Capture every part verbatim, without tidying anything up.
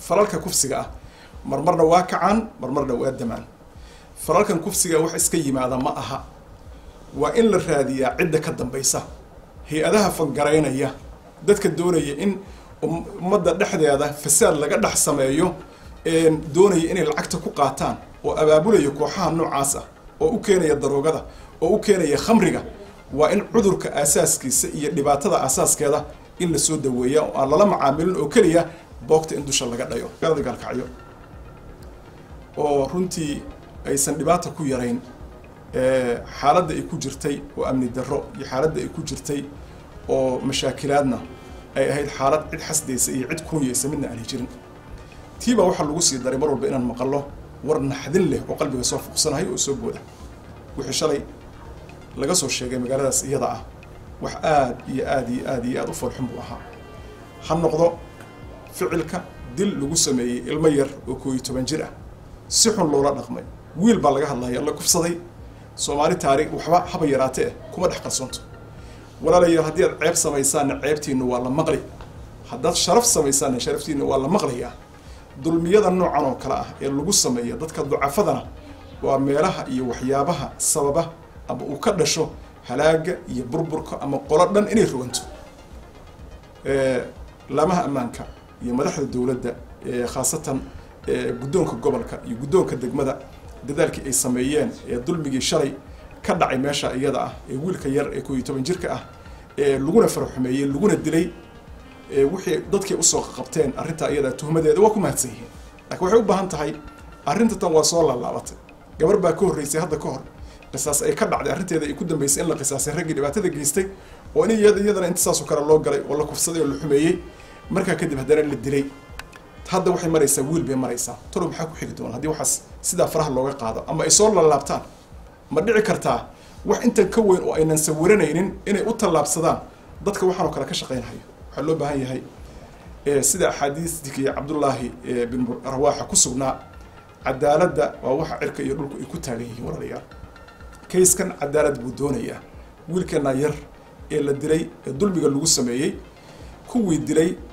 falalka kufsiga ah marmarna waa kacaan marmarna waa damaan falalkan kufsiga wax iska yimaada ma aha waa in la raadiyaa cidda ka dambaysa hay'adaha fangareynaya dadka doonaya in ummadda dhexdeeda fasaad laga dhax sameeyo een doonaya inay lacagta ku qaataan oo abaabulaya kooxaha noocaas ah oo u keenaya daroogada oo u keenaya khamriga waa in cudurka asaaskiisa iyo dhibaatada asaaskeeda in la soo daweeyo oo aan lala macaamilin oo kaliya boqta in dusha laga dhayo galgalkaciyo oo runtii aysan dhibaato ku yareen ee xaaladda ay ku jirtay oo amni darro iyo xaaladda ay ku jirtay oo mashaakilaadna ay ahayd xaalad cid xasdeysa iyo cid kuuyeysa midna aan jirin tiiba waxa lagu sii daray mar walba inaan maqallo war naxdin leh oo qalbiga soo fuqsanahay oo soo booda wixii shalay laga soo sheegay magaaladaas iyada ah wax aad iyo aad iyo aad iyo aad u farxin buu ahaa han noqdo ficilka dil lagu sameeyay ilmo yar oo toban jir ah si xun loola dhaqmay wiil baa laga hadlayaa la kufsaday Soomaali taariikh waxba haba yaraatee kuma dhax qarsoonto walaalayaal hadii aad ceeb samaysaan ceebtiina waa la maqli hadaad sharaf samaysaan sharaftiina waa la maqliyaa dulmiyada noocan oo kala ah ee lagu sameeyo dadka ducafadana waa meelaha iyo waxyaabaha sababa aba uu ka dhasho halaaga iyo burburka ama qolo dhan inay ruwanto ee lamaha amaanka iyo madaxda dawladda ee khaasatan ee gudoonka gobolka iyo gudoonka degmada dadaalkii ay sameeyeen ee dulmigii shalay ka dhacay meesha iyada ah ee wiilka yar ee toban jirka ah ee lagu farxumeeyay laguna dilay ee wixii dadkii u soo qabteen arrinta iyada tuhmadeeda waa ku mahadsan yihiin laakiin waxay u baahan tahay arrinta tan waa soo laabatay gabar baa ka horeysay hadda ka hor qisaas ay ka dhacday arrinteeda ay ku dambeysay in la qisaasay raggii dhibaatada geystay oo in iyada iyadana intaas oo kala loo galay oo la kufsaday oo la xumeeyay marka kadib hadana la dilay هذا وحي مريسا ويل بي مريسا تلو بحاكو حيقدون هذي وحاس سيدا فرح لوغا قادا اما يسول للابتان مردعي كرتاه وح انتا كوين او اينا نسورينين اني اوتا لابسدان دادك وحانو كلا كشاقين هاي وحلو بهاي هاي إيه سيدا حديث ديكي عبد الله إيه بن رواحة كسونا عدالة دا ووحا عركا يرولكو يكوتا ليه وراليا كيس كان عدالة بودونية ويل كان ناير إيه لدلي دول بيقال لغو سميي كوي دلي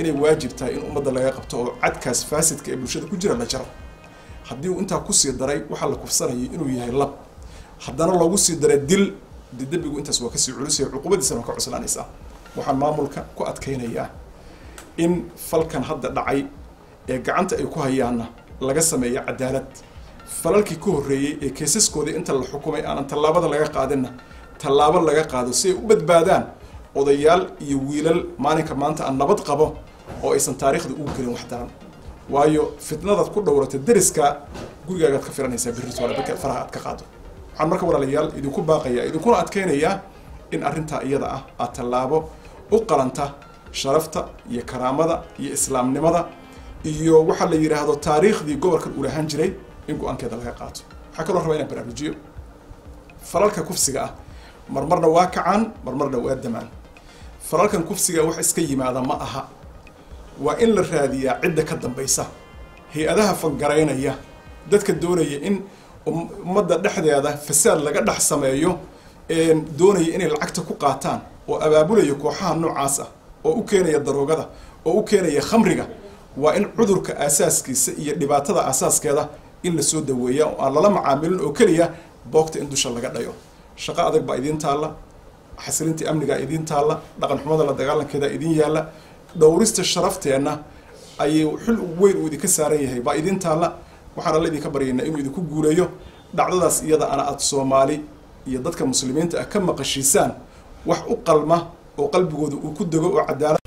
inay waajibtaa in ummadda laga qabto cadkaas faasidka ee bulshada ku jira la jaro hadii uu inta ku sii daray waxa la kufsanayay inuu yahay lab hadana loogu sii daray dil didabigu intaas waa ka sii culusay xuquuqadiisa ka cuslaanaysa waxa maamulka ku adkeynaya in falkan hadda dhacay ee gacanta ay ku hayaana laga sameeyo cadaalad falalkii ku horeeyay ee keesaskooda inta la xukumay aan talaabada laga qaadina talaabo laga qaado si ay u badbaadaan odayaal iyo wiilal maalinka maanta aan nabad qabo oo aysan taariikhda ugu galin wax daran waayo fitnada ku dhowratay dariska gurigaaga ka firanaysa birrito wala dadka faraha aad ka qaado waxaan markaa walaalayaal idinku baaqaya idinkuna adkeynaya in arrinta iyada ah aad talaabo u qalanta sharafta iyo karaamada iyo islaamnimada iyo waxa la yiraahdo taariikhdii gobolka u lahan jiray in go'aankeeda laga qaato waxa kaloo rabaa inaan baraarujiyo falalka kufsiga ah marmarna waa kacaan marmarna waa damaan falalkan kufsiga wax iska yimaada ma aha waa in la raadiyaa cidda ka dambaysa hay'adaha fangareynaya dadka doonaya in ummadda dhexdeeda fasaad laga dhax sameeyo ee doonaya inay lacagta ku qaataan oo abaabulaya kooxaha noocaas ah oo u keenaya daroogada oo u keenaya khamriga waa in cudurka asaaskiisa iyo dhibaatada asaaskeeda in la soo daweeyo oo aan lala macaamilin oo kaliya boqta in dusha laga dhayo shaqa adag baa idin taalla xasilintii amniga idin taalla dhaqan xumada la dagaalankeeda idin yaala dhowrista sharafteena ay xil weyn u idinka saaran yahay baa idin taalla waxaan la idinka baryaynaa inuu idinku guuleeyo dhacdadaas iyada ana ad Soomaali iyo dadka muslimiinta ah ka maqashiisaan wax u qalma oo qalbigooda uu ku dago oo cadaalad